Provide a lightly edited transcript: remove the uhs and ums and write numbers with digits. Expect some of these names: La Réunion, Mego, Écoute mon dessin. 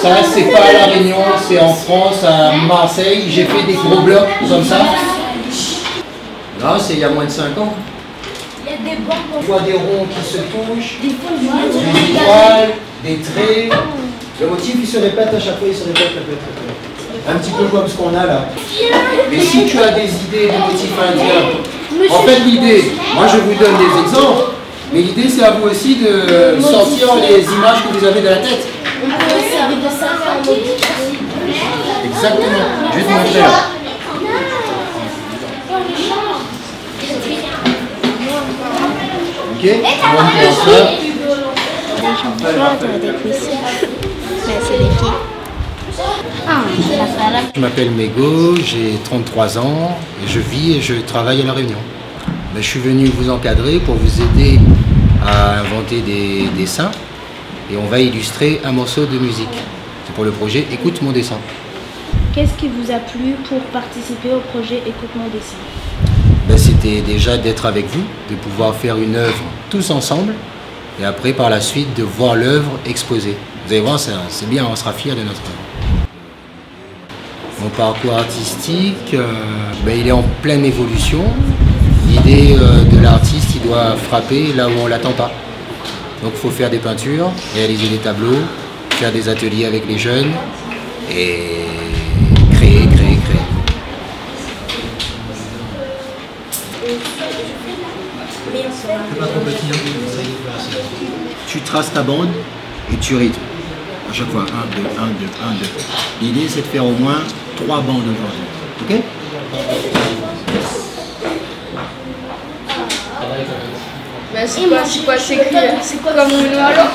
Ça, c'est pas à La Réunion, c'est en France, à Marseille. J'ai fait des gros blocs comme ça. Là, c'est il y a moins de 5 ans. On voit des ronds qui se touchent, des étoiles, des traits. Le motif, il se répète à chaque fois, il se répète un petit peu comme ce qu'on a là. Mais si tu as des idées de motifs indiens, en fait l'idée, moi je vous donne des exemples, mais l'idée c'est à vous aussi de sortir les images que vous avez dans la tête. Exactement, juste montrer là. Ok, on va faire ça. Les Je m'appelle Mego, j'ai 33 ans, et je vis et je travaille à La Réunion. Je suis venu vous encadrer pour vous aider à inventer des dessins et on va illustrer un morceau de musique. C'est pour le projet Écoute mon dessin. Qu'est-ce qui vous a plu pour participer au projet Écoute mon dessin? C'était déjà d'être avec vous, de pouvoir faire une œuvre tous ensemble. Et après, par la suite, de voir l'œuvre exposée. Vous allez voir, c'est bien, on sera fiers de notre œuvre. Mon parcours artistique, il est en pleine évolution. L'idée de l'artiste, il doit frapper là où on ne l'attend pas. Donc il faut faire des peintures, réaliser des tableaux, faire des ateliers avec les jeunes et créer. Tu traces ta bande et tu rythmes. À chaque fois, 1, 2, 1, 2, 1, 2. L'idée, c'est de faire au moins 3 bandes aujourd'hui. Ok? C'est quoi, c'est comme une halo?